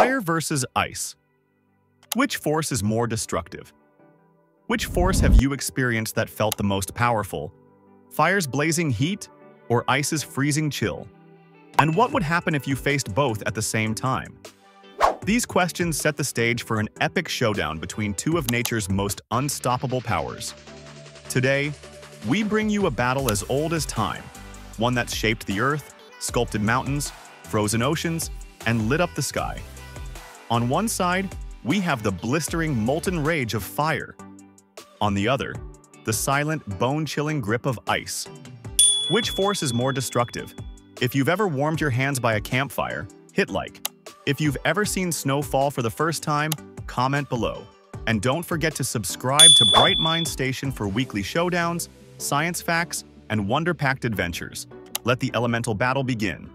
Fire versus ice. Which force is more destructive? Which force have you experienced that felt the most powerful? Fire's blazing heat or ice's freezing chill? And what would happen if you faced both at the same time? These questions set the stage for an epic showdown between two of nature's most unstoppable powers. Today, we bring you a battle as old as time, one that's shaped the earth, sculpted mountains, frozen oceans, and lit up the sky. On one side, we have the blistering molten rage of fire. On the other, the silent, bone-chilling grip of ice. Which force is more destructive? If you've ever warmed your hands by a campfire, hit like. If you've ever seen snow fall for the first time, comment below. And don't forget to subscribe to Bright Minds Station for weekly showdowns, science facts, and wonder-packed adventures. Let the elemental battle begin.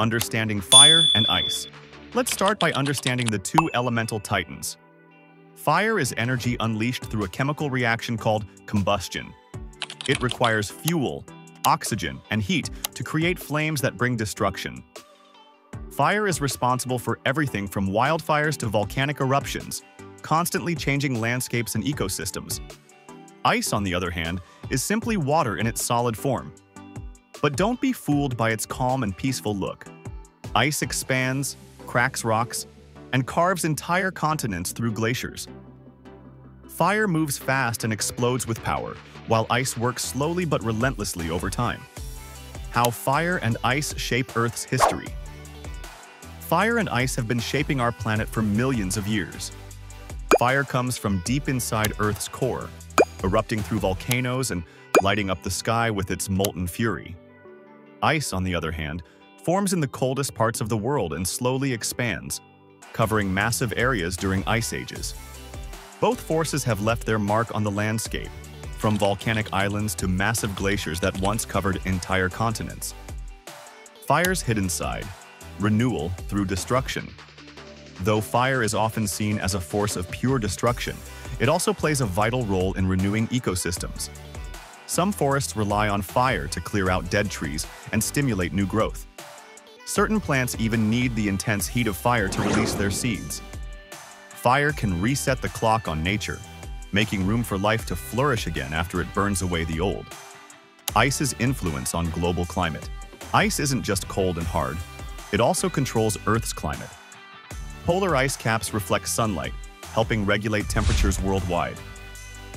Understanding fire and ice. Let's start by understanding the two elemental titans. Fire is energy unleashed through a chemical reaction called combustion. It requires fuel, oxygen, and heat to create flames that bring destruction. Fire is responsible for everything from wildfires to volcanic eruptions, constantly changing landscapes and ecosystems. Ice, on the other hand, is simply water in its solid form. But don't be fooled by its calm and peaceful look. Ice expands, cracks rocks, and carves entire continents through glaciers. Fire moves fast and explodes with power, while ice works slowly but relentlessly over time. How fire and ice shape Earth's history. Fire and ice have been shaping our planet for millions of years. Fire comes from deep inside Earth's core, erupting through volcanoes and lighting up the sky with its molten fury. Ice, on the other hand, forms in the coldest parts of the world and slowly expands, covering massive areas during ice ages. Both forces have left their mark on the landscape, from volcanic islands to massive glaciers that once covered entire continents. Fire's hidden side, renewal through destruction. Though fire is often seen as a force of pure destruction, it also plays a vital role in renewing ecosystems. Some forests rely on fire to clear out dead trees and stimulate new growth. Certain plants even need the intense heat of fire to release their seeds. Fire can reset the clock on nature, making room for life to flourish again after it burns away the old. Ice's influence on global climate. Ice isn't just cold and hard, it also controls Earth's climate. Polar ice caps reflect sunlight, helping regulate temperatures worldwide.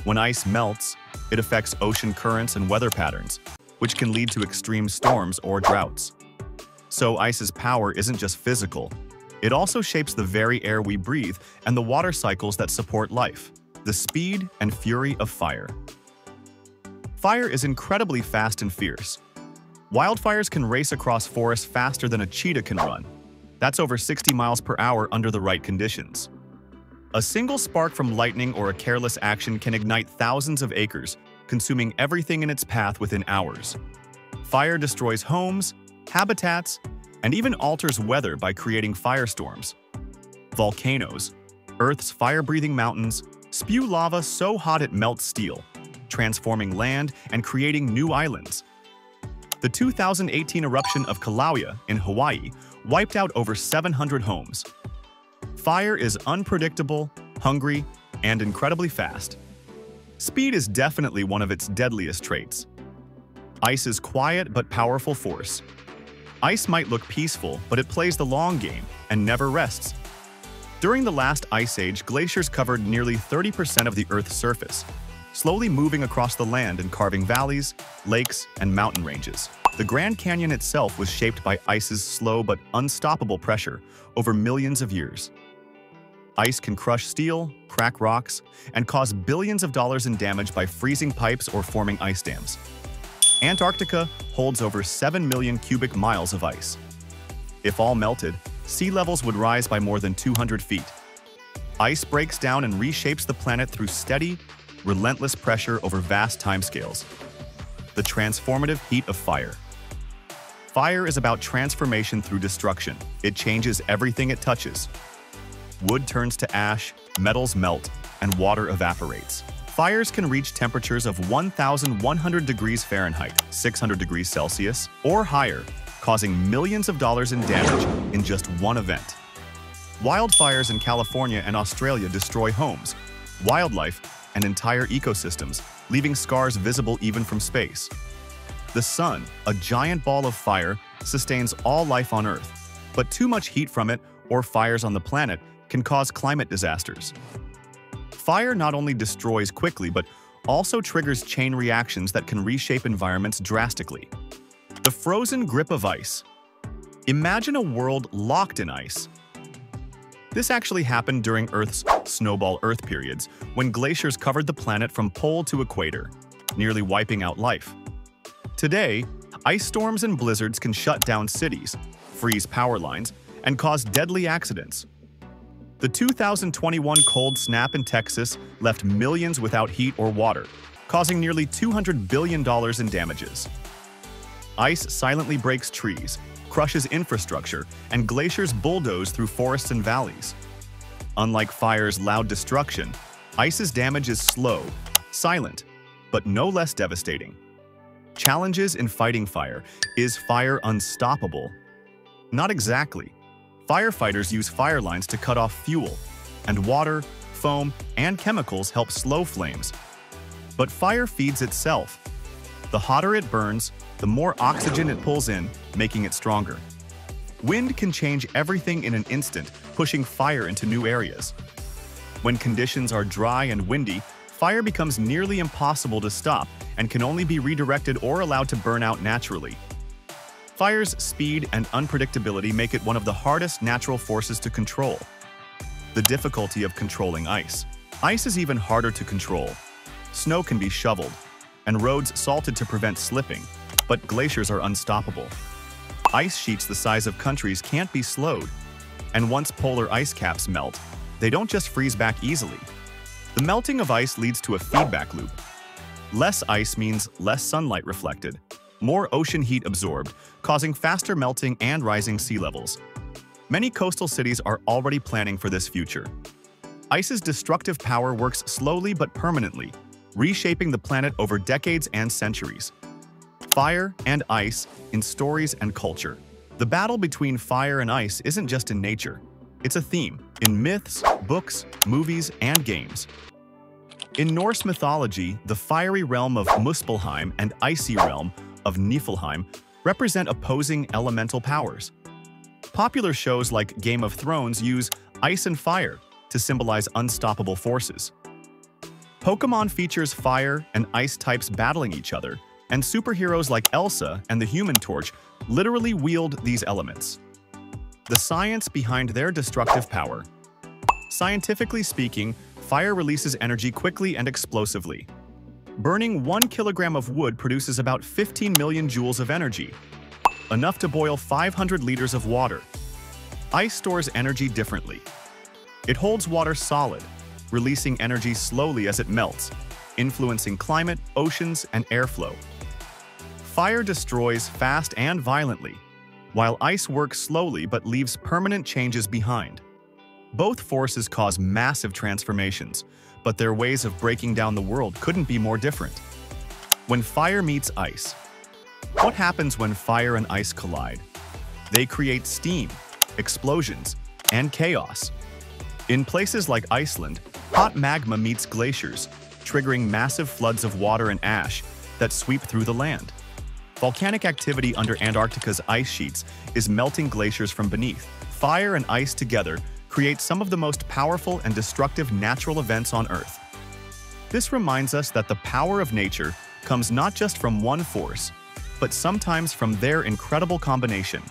When ice melts, it affects ocean currents and weather patterns, which can lead to extreme storms or droughts. So ice's power isn't just physical, it also shapes the very air we breathe and the water cycles that support life. The speed and fury of fire. Fire is incredibly fast and fierce. Wildfires can race across forests faster than a cheetah can run. That's over 60 miles per hour under the right conditions. A single spark from lightning or a careless action can ignite thousands of acres, consuming everything in its path within hours. Fire destroys homes, habitats, and even alters weather by creating firestorms. Volcanoes, Earth's fire-breathing mountains, spew lava so hot it melts steel, transforming land and creating new islands. The 2018 eruption of Kilauea in Hawaii wiped out over 700 homes. Fire is unpredictable, hungry, and incredibly fast. Speed is definitely one of its deadliest traits. Ice's quiet but powerful force. Ice might look peaceful, but it plays the long game and never rests. During the last ice age, glaciers covered nearly 30% of the Earth's surface, slowly moving across the land and carving valleys, lakes, and mountain ranges. The Grand Canyon itself was shaped by ice's slow but unstoppable pressure over millions of years. Ice can crush steel, crack rocks, and cause billions of dollars in damage by freezing pipes or forming ice dams. Antarctica holds over 7 million cubic miles of ice. If all melted, sea levels would rise by more than 200 feet. Ice breaks down and reshapes the planet through steady, relentless pressure over vast timescales. The transformative heat of fire. Fire is about transformation through destruction. It changes everything it touches. Wood turns to ash, metals melt, and water evaporates. Fires can reach temperatures of 1,100 degrees Fahrenheit, 600 degrees Celsius, or higher, causing millions of dollars in damage in just one event. Wildfires in California and Australia destroy homes, wildlife, and entire ecosystems, leaving scars visible even from space. The sun, a giant ball of fire, sustains all life on Earth, but too much heat from it or fires on the planet can cause climate disasters. Fire not only destroys quickly, but also triggers chain reactions that can reshape environments drastically. The frozen grip of ice. Imagine a world locked in ice. This actually happened during Earth's snowball Earth periods, when glaciers covered the planet from pole to equator, nearly wiping out life. Today, ice storms and blizzards can shut down cities, freeze power lines, and cause deadly accidents. The 2021 cold snap in Texas left millions without heat or water, causing nearly $200 billion in damages. Ice silently breaks trees, crushes infrastructure, and glaciers bulldoze through forests and valleys. Unlike fire's loud destruction, ice's damage is slow, silent, but no less devastating. Challenges in fighting fire. Is fire unstoppable? Not exactly. Firefighters use fire lines to cut off fuel, and water, foam, and chemicals help slow flames. But fire feeds itself. The hotter it burns, the more oxygen it pulls in, making it stronger. Wind can change everything in an instant, pushing fire into new areas. When conditions are dry and windy, fire becomes nearly impossible to stop and can only be redirected or allowed to burn out naturally. Fire's speed and unpredictability make it one of the hardest natural forces to control. The difficulty of controlling ice. Ice is even harder to control. Snow can be shoveled, and roads salted to prevent slipping, but glaciers are unstoppable. Ice sheets the size of countries can't be slowed, and once polar ice caps melt, they don't just freeze back easily. The melting of ice leads to a feedback loop. Less ice means less sunlight reflected, more ocean heat absorbed, causing faster melting and rising sea levels. Many coastal cities are already planning for this future. Ice's destructive power works slowly but permanently, reshaping the planet over decades and centuries. Fire and ice in stories and culture. The battle between fire and ice isn't just in nature. It's a theme in myths, books, movies, and games. In Norse mythology, the fiery realm of Muspelheim and icy realm of Niflheim represent opposing elemental powers. Popular shows like Game of Thrones use ice and fire to symbolize unstoppable forces. Pokemon features fire and ice types battling each other, and superheroes like Elsa and the Human Torch literally wield these elements. The science behind their destructive power. Scientifically speaking, fire releases energy quickly and explosively. Burning 1 kilogram of wood produces about 15 million joules of energy, enough to boil 500 liters of water. Ice stores energy differently. It holds water solid, releasing energy slowly as it melts, influencing climate, oceans, and airflow. Fire destroys fast and violently, while ice works slowly but leaves permanent changes behind. Both forces cause massive transformations, but their ways of breaking down the world couldn't be more different. When fire meets ice. What happens when fire and ice collide? They create steam, explosions, and chaos. In places like Iceland, hot magma meets glaciers, triggering massive floods of water and ash that sweep through the land. Volcanic activity under Antarctica's ice sheets is melting glaciers from beneath. Fire and ice together create some of the most powerful and destructive natural events on Earth. This reminds us that the power of nature comes not just from one force, but sometimes from their incredible combination.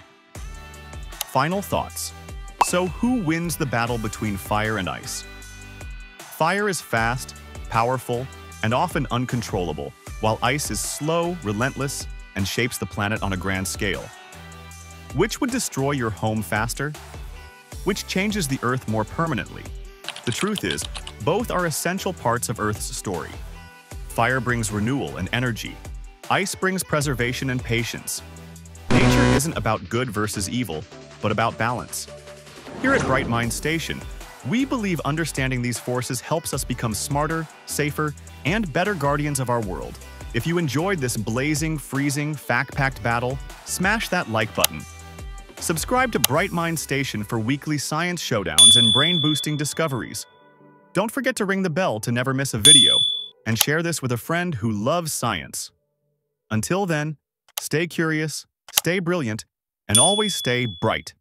Final thoughts. So who wins the battle between fire and ice? Fire is fast, powerful, and often uncontrollable, while ice is slow, relentless, and shapes the planet on a grand scale. Which would destroy your home faster? Which changes the Earth more permanently? The truth is, both are essential parts of Earth's story. Fire brings renewal and energy. Ice brings preservation and patience. Nature isn't about good versus evil, but about balance. Here at Bright Minds Station, we believe understanding these forces helps us become smarter, safer, and better guardians of our world. If you enjoyed this blazing, freezing, fact-packed battle, smash that like button. Subscribe to Bright Minds Station for weekly science showdowns and brain-boosting discoveries. Don't forget to ring the bell to never miss a video, and share this with a friend who loves science. Until then, stay curious, stay brilliant, and always stay bright.